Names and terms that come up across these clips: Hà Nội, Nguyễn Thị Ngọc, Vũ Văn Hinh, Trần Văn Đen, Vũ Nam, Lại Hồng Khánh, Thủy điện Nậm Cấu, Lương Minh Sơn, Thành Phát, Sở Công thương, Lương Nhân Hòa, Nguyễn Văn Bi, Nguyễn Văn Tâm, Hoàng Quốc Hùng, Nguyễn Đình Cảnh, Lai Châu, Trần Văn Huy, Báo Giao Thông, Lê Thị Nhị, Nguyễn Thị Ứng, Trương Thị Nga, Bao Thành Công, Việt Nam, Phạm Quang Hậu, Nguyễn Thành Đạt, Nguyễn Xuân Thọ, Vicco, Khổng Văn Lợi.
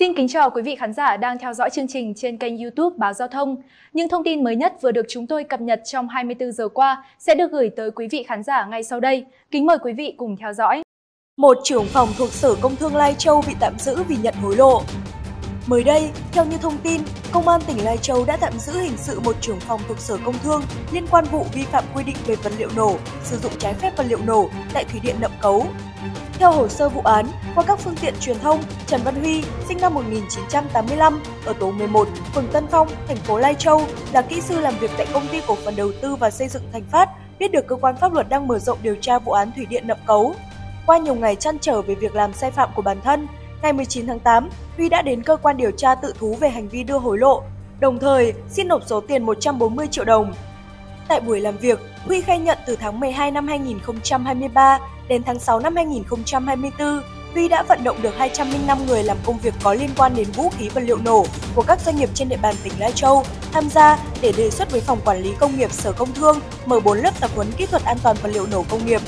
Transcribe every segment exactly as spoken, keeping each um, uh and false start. Xin kính chào quý vị khán giả đang theo dõi chương trình trên kênh YouTube Báo Giao Thông. Những thông tin mới nhất vừa được chúng tôi cập nhật trong hai mươi tư giờ qua sẽ được gửi tới quý vị khán giả ngay sau đây. Kính mời quý vị cùng theo dõi. Một trưởng phòng thuộc Sở Công Thương Lai Châu bị tạm giữ vì nhận hối lộ. Mới đây, theo như thông tin, Công an tỉnh Lai Châu đã tạm giữ hình sự một trưởng phòng thuộc Sở Công Thương liên quan vụ vi phạm quy định về vật liệu nổ, sử dụng trái phép vật liệu nổ tại Thủy điện Nậm Cấu. Theo hồ sơ vụ án, qua các phương tiện truyền thông, Trần Văn Huy, sinh năm một nghìn chín trăm tám mươi lăm, ở tổ mười một, phường Tân Phong, thành phố Lai Châu, là kỹ sư làm việc tại Công ty Cổ phần Đầu tư và Xây dựng Thành Phát, biết được cơ quan pháp luật đang mở rộng điều tra vụ án Thủy điện Nậm Cấu. Qua nhiều ngày trăn trở về việc làm sai phạm của bản thân, ngày mười chín tháng tám, Huy đã đến cơ quan điều tra tự thú về hành vi đưa hối lộ, đồng thời xin nộp số tiền một trăm bốn mươi triệu đồng. Tại buổi làm việc, Huy khai nhận từ tháng mười hai năm hai nghìn không trăm hai mươi ba đến tháng sáu năm hai nghìn không trăm hai mươi tư, Huy đã vận động được hai trăm linh năm người làm công việc có liên quan đến vũ khí vật liệu nổ của các doanh nghiệp trên địa bàn tỉnh Lai Châu tham gia để đề xuất với Phòng Quản lý Công nghiệp Sở Công Thương mở bốn lớp tập huấn kỹ thuật an toàn vật liệu nổ công nghiệp.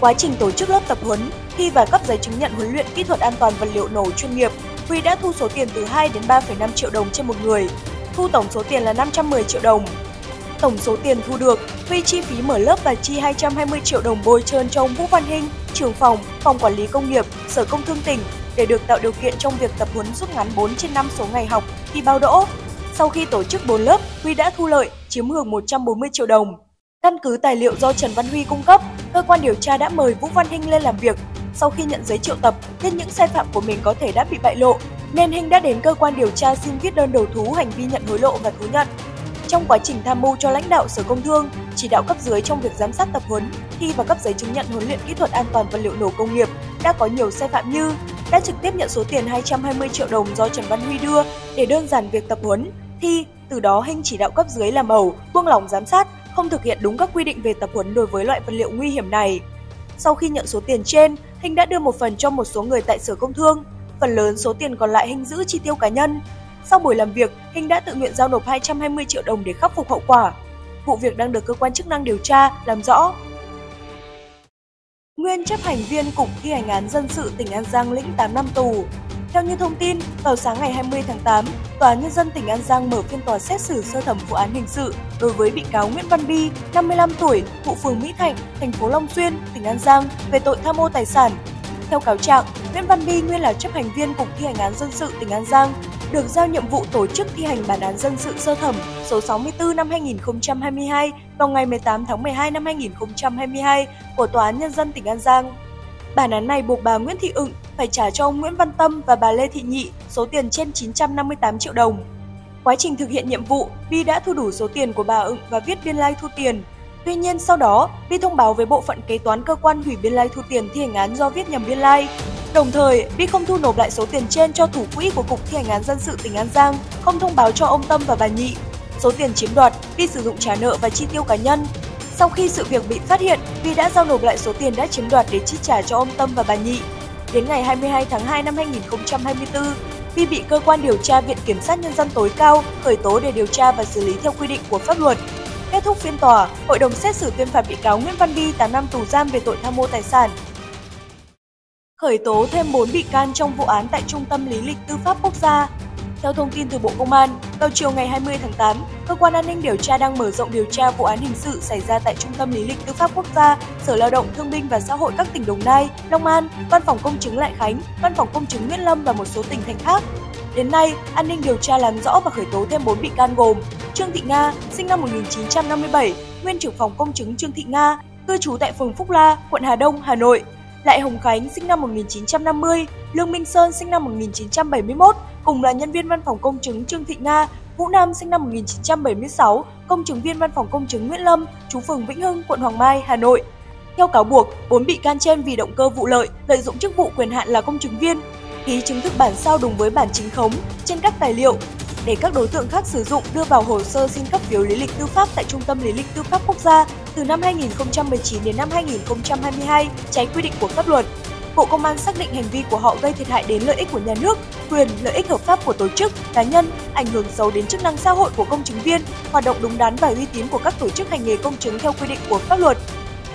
Quá trình tổ chức lớp tập huấn, thi và cấp giấy chứng nhận huấn luyện kỹ thuật an toàn vật liệu nổ chuyên nghiệp, Huy đã thu số tiền từ hai đến ba phẩy năm triệu đồng trên một người, thu tổng số tiền là năm trăm mười triệu đồng. Tổng số tiền thu được, Huy chi phí mở lớp và chi hai trăm hai mươi triệu đồng bôi trơn cho ông Vũ Văn Hinh, trưởng phòng, Phòng Quản lý Công nghiệp, Sở Công Thương tỉnh để được tạo điều kiện trong việc tập huấn rút ngắn bốn trên năm số ngày học khi bao đỗ. Sau khi tổ chức bốn lớp, Huy đã thu lợi, chiếm hưởng một trăm bốn mươi triệu đồng. Căn cứ tài liệu do Trần Văn Huy cung cấp, cơ quan điều tra đã mời Vũ Văn Hinh lên làm việc. Sau khi nhận giấy triệu tập, nên những sai phạm của mình có thể đã bị bại lộ, nên Hinh đã đến cơ quan điều tra xin viết đơn đầu thú hành vi nhận hối lộ và thú nhận. Trong quá trình tham mưu cho lãnh đạo Sở Công Thương, chỉ đạo cấp dưới trong việc giám sát tập huấn, thi và cấp giấy chứng nhận huấn luyện kỹ thuật an toàn vật liệu nổ công nghiệp đã có nhiều sai phạm như đã trực tiếp nhận số tiền hai trăm hai mươi triệu đồng do Trần Văn Huy đưa để đơn giản việc tập huấn, thi, từ đó Hinh chỉ đạo cấp dưới làm ẩu, buông lỏng giám sát, không thực hiện đúng các quy định về tập huấn đối với loại vật liệu nguy hiểm này. Sau khi nhận số tiền trên, Hinh đã đưa một phần cho một số người tại Sở Công Thương, phần lớn số tiền còn lại Hinh giữ chi tiêu cá nhân. Sau buổi làm việc, Hinh đã tự nguyện giao nộp hai trăm hai mươi triệu đồng để khắc phục hậu quả. Vụ việc đang được cơ quan chức năng điều tra, làm rõ. Nguyên chấp hành viên Cục Thi hành án dân sự tỉnh An Giang lĩnh tám năm tù. Theo như thông tin, vào sáng ngày hai mươi tháng tám, Tòa Nhân dân tỉnh An Giang mở phiên tòa xét xử sơ thẩm vụ án hình sự đối với bị cáo Nguyễn Văn Bi, năm mươi lăm tuổi, ngụ phường Mỹ Thạnh, thành phố Long Xuyên, tỉnh An Giang về tội tham ô tài sản. Theo cáo trạng, Nguyễn Văn Bi nguyên là chấp hành viên Cục Thi hành án dân sự tỉnh An Giang, được giao nhiệm vụ tổ chức thi hành bản án dân sự sơ thẩm số sáu mươi tư năm hai nghìn không trăm hai mươi hai vào ngày mười tám tháng mười hai năm hai nghìn không trăm hai mươi hai của Tòa án Nhân dân tỉnh An Giang. Bản án này buộc bà Nguyễn Thị Ứng phải trả cho ông Nguyễn Văn Tâm và bà Lê Thị Nhị số tiền trên chín trăm năm mươi tám triệu đồng. Quá trình thực hiện nhiệm vụ, Bi đã thu đủ số tiền của bà Ứng và viết biên lai thu tiền. Tuy nhiên sau đó, Bi thông báo với bộ phận kế toán cơ quan hủy biên lai thu tiền thi hành án do viết nhầm biên lai. Đồng thời, Bi không thu nộp lại số tiền trên cho thủ quỹ của Cục Thi hành án dân sự tỉnh An Giang, không thông báo cho ông Tâm và bà Nhị. Số tiền chiếm đoạt, Bi sử dụng trả nợ và chi tiêu cá nhân. Sau khi sự việc bị phát hiện, Bi đã giao nộp lại số tiền đã chiếm đoạt để chi trả cho ông Tâm và bà Nhị. Đến ngày hai mươi hai tháng hai năm hai nghìn không trăm hai mươi tư, Bi bị cơ quan điều tra Viện Kiểm sát Nhân dân tối cao khởi tố để điều tra và xử lý theo quy định của pháp luật. Kết thúc phiên tòa, hội đồng xét xử tuyên phạt bị cáo Nguyễn Văn Bi tám năm tù giam về tội tham mô tài sản. Khởi tố thêm bốn bị can trong vụ án tại Trung tâm Lý lịch Tư pháp Quốc gia. Theo thông tin từ Bộ Công an, vào chiều ngày hai mươi tháng tám, Cơ quan An ninh điều tra đang mở rộng điều tra vụ án hình sự xảy ra tại Trung tâm Lý lịch Tư pháp Quốc gia, Sở Lao động Thương binh và Xã hội các tỉnh Đồng Nai, Long An, Văn phòng Công chứng Lại Khánh, Văn phòng Công chứng Nguyễn Lâm và một số tỉnh thành khác. Đến nay, an ninh điều tra làm rõ và khởi tố thêm bốn bị can gồm Trương Thị Nga, sinh năm một nghìn chín trăm năm mươi bảy, nguyên trưởng phòng Công chứng Trương Thị Nga, cư trú tại phường Phúc La, quận Hà Đông, Hà Nội; Lại Hồng Khánh, sinh năm một nghìn chín trăm năm mươi, Lương Minh Sơn, sinh năm một nghìn chín trăm bảy mươi mốt, cùng là nhân viên Văn phòng Công chứng Trương Thị Nga; Vũ Nam, sinh năm một nghìn chín trăm bảy mươi sáu, công chứng viên Văn phòng Công chứng Nguyễn Lâm, trú phường Vĩnh Hưng, quận Hoàng Mai, Hà Nội. Theo cáo buộc, bốn bị can trên vì động cơ vụ lợi, lợi dụng chức vụ quyền hạn là công chứng viên, ký chứng thực bản sao đúng với bản chính khống trên các tài liệu để các đối tượng khác sử dụng đưa vào hồ sơ xin cấp phiếu lý lịch tư pháp tại Trung tâm Lý lịch Tư pháp Quốc gia từ năm hai nghìn không trăm mười chín đến năm hai nghìn không trăm hai mươi hai, trái quy định của pháp luật. Bộ Công an xác định hành vi của họ gây thiệt hại đến lợi ích của nhà nước, quyền, lợi ích hợp pháp của tổ chức, cá nhân, ảnh hưởng xấu đến chức năng xã hội của công chứng viên, hoạt động đúng đắn và uy tín của các tổ chức hành nghề công chứng theo quy định của pháp luật.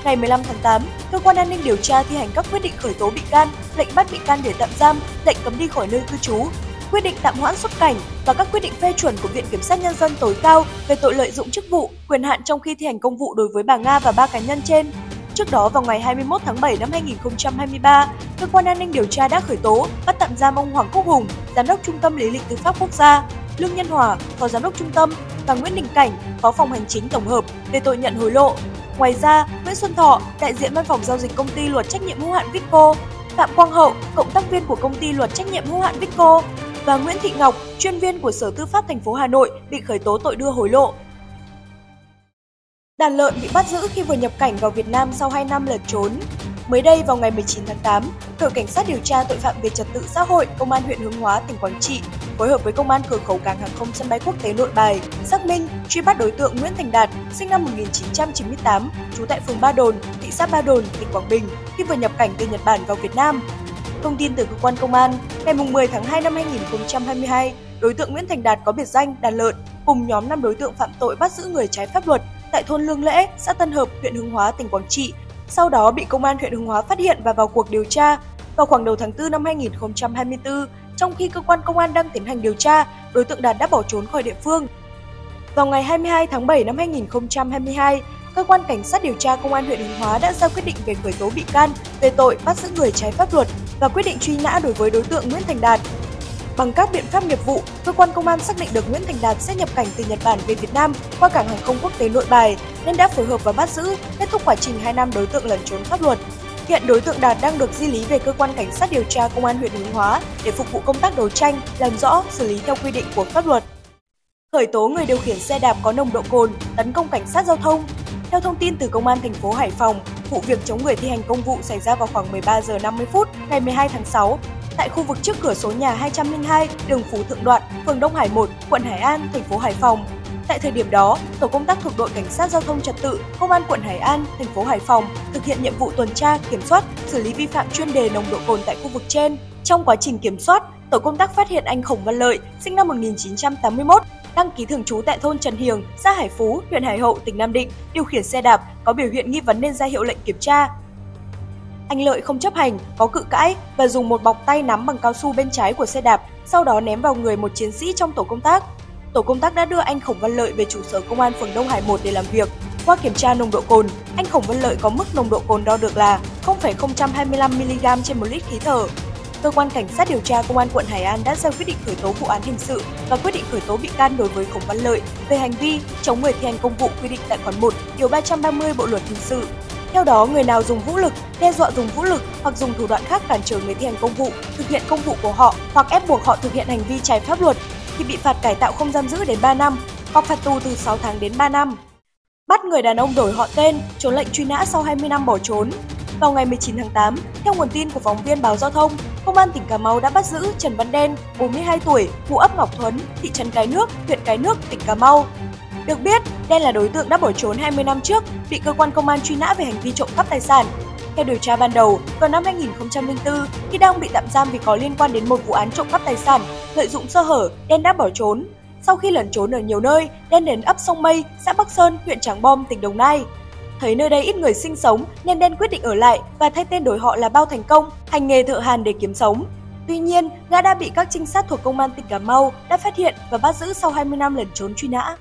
Ngày mười lăm tháng tám, Cơ quan An ninh điều tra thi hành các quyết định khởi tố bị can, lệnh bắt bị can để tạm giam, lệnh cấm đi khỏi nơi cư trú, quyết định tạm hoãn xuất cảnh và các quyết định phê chuẩn của Viện Kiểm sát Nhân dân tối cao về tội lợi dụng chức vụ, quyền hạn trong khi thi hành công vụ đối với bà Nga và ba cá nhân trên. Trước đó, vào ngày hai mươi mốt tháng bảy năm hai nghìn không trăm hai mươi ba, Cơ quan An ninh điều tra đã khởi tố, bắt tạm giam ông Hoàng Quốc Hùng, Giám đốc Trung tâm Lý lịch Tư pháp Quốc gia, Lương Nhân Hòa, Phó Giám đốc Trung tâm và Nguyễn Đình Cảnh, Phó phòng Hành chính Tổng hợp về tội nhận hối lộ. Ngoài ra, Nguyễn Xuân Thọ, đại diện văn phòng giao dịch công ty luật trách nhiệm hữu hạn Vicco, Phạm Quang Hậu, cộng tác viên của công ty luật trách nhiệm hữu hạn Vicco và Nguyễn Thị Ngọc, chuyên viên của Sở Tư pháp thành phố Hà Nội bị khởi tố tội đưa hối lộ. Đàn lợn bị bắt giữ khi vừa nhập cảnh vào Việt Nam sau hai năm lẩn trốn. Mới đây vào ngày mười chín tháng tám, Đội Cảnh sát điều tra tội phạm về trật tự xã hội Công an huyện Hướng Hóa, tỉnh Quảng Trị phối hợp với Công an cửa khẩu cảng hàng không sân bay quốc tế Nội Bài xác minh truy bắt đối tượng Nguyễn Thành Đạt, sinh năm một nghìn chín trăm chín mươi tám, trú tại phường Ba Đồn, thị xã Ba Đồn, tỉnh Quảng Bình khi vừa nhập cảnh từ Nhật Bản vào Việt Nam. Thông tin từ cơ quan công an, ngày mười tháng hai năm hai nghìn không trăm hai mươi hai, đối tượng Nguyễn Thành Đạt có biệt danh Đàn Lợn cùng nhóm năm đối tượng phạm tội bắt giữ người trái pháp luật tại thôn Lương Lễ, xã Tân Hợp, huyện Hướng Hóa, tỉnh Quảng Trị. Sau đó bị Công an huyện Hướng Hóa phát hiện và vào cuộc điều tra. Vào khoảng đầu tháng tư năm hai nghìn không trăm hai mươi tư, trong khi cơ quan công an đang tiến hành điều tra, đối tượng Đạt đã bỏ trốn khỏi địa phương. Vào ngày hai mươi hai tháng bảy năm hai nghìn không trăm hai mươi hai, Cơ quan Cảnh sát điều tra Công an huyện Hướng Hóa đã ra quyết định về khởi tố bị can về tội bắt giữ người trái pháp luật và quyết định truy nã đối với đối tượng Nguyễn Thành Đạt. Bằng các biện pháp nghiệp vụ, cơ quan công an xác định được Nguyễn Thành Đạt sẽ nhập cảnh từ Nhật Bản về Việt Nam qua cảng hàng không quốc tế Nội Bài nên đã phối hợp và bắt giữ, kết thúc quá trình hai năm đối tượng lẩn trốn pháp luật. Hiện đối tượng Đạt đang được di lý về cơ quan cảnh sát điều tra Công an huyện Hướng Hóa để phục vụ công tác đấu tranh, làm rõ, xử lý theo quy định của pháp luật. Khởi tố người điều khiển xe đạp có nồng độ cồn, tấn công cảnh sát giao thông. Theo thông tin từ Công an thành phố Hải Phòng, vụ việc chống người thi hành công vụ xảy ra vào khoảng mười ba giờ năm mươi phút ngày mười hai tháng sáu. Tại khu vực trước cửa số nhà hai trăm lẻ hai, đường Phú Thượng Đoạn, phường Đông Hải một, quận Hải An, thành phố Hải Phòng. Tại thời điểm đó, tổ công tác thuộc Đội Cảnh sát giao thông trật tự, Công an quận Hải An, thành phố Hải Phòng thực hiện nhiệm vụ tuần tra, kiểm soát, xử lý vi phạm chuyên đề nồng độ cồn tại khu vực trên. Trong quá trình kiểm soát, tổ công tác phát hiện anh Khổng Văn Lợi, sinh năm một nghìn chín trăm tám mươi mốt, đăng ký thường trú tại thôn Trần Hiềng, xã Hải Phú, huyện Hải Hậu, tỉnh Nam Định, điều khiển xe đạp có biểu hiện nghi vấn nên ra hiệu lệnh kiểm tra. Anh Lợi không chấp hành, có cự cãi và dùng một bọc tay nắm bằng cao su bên trái của xe đạp, sau đó ném vào người một chiến sĩ trong tổ công tác. Tổ công tác đã đưa anh Khổng Văn Lợi về trụ sở Công an phường Đông Hải một để làm việc. Qua kiểm tra nồng độ cồn, anh Khổng Văn Lợi có mức nồng độ cồn đo được là không phẩy không hai lăm mi-li-gam trên một lít khí thở. Cơ quan Cảnh sát điều tra Công an quận Hải An đã ra quyết định khởi tố vụ án hình sự và quyết định khởi tố bị can đối với Khổng Văn Lợi về hành vi chống người thi hành công vụ quy định tại khoản một, điều ba trăm ba mươi Bộ luật hình sự. Theo đó, người nào dùng vũ lực, đe dọa dùng vũ lực hoặc dùng thủ đoạn khác cản trở người thi hành công vụ, thực hiện công vụ của họ hoặc ép buộc họ thực hiện hành vi trái pháp luật thì bị phạt cải tạo không giam giữ đến ba năm hoặc phạt tù từ sáu tháng đến ba năm. Bắt người đàn ông đổi họ tên, trốn lệnh truy nã sau hai mươi năm bỏ trốn. Vào ngày mười chín tháng tám, theo nguồn tin của phóng viên Báo Giao thông, Công an tỉnh Cà Mau đã bắt giữ Trần Văn Đen, bốn mươi hai tuổi, ngụ ấp Ngọc Thuấn, thị trấn Cái Nước, huyện Cái Nước, tỉnh Cà Mau. Được biết, Đen là đối tượng đã bỏ trốn hai mươi năm trước, bị cơ quan công an truy nã về hành vi trộm cắp tài sản. Theo điều tra ban đầu, vào năm hai nghìn không trăm lẻ tư, khi đang bị tạm giam vì có liên quan đến một vụ án trộm cắp tài sản, lợi dụng sơ hở, Đen đã bỏ trốn. Sau khi lẩn trốn ở nhiều nơi, Đen đến ấp Sông Mây, xã Bắc Sơn, huyện Trảng Bom, tỉnh Đồng Nai. Thấy nơi đây ít người sinh sống nên Đen quyết định ở lại và thay tên đổi họ là Bao Thành Công, hành nghề thợ hàn để kiếm sống. Tuy nhiên, gã đã bị các trinh sát thuộc Công an tỉnh Cà Mau đã phát hiện và bắt giữ sau hai mươi năm lẩn trốn truy nã.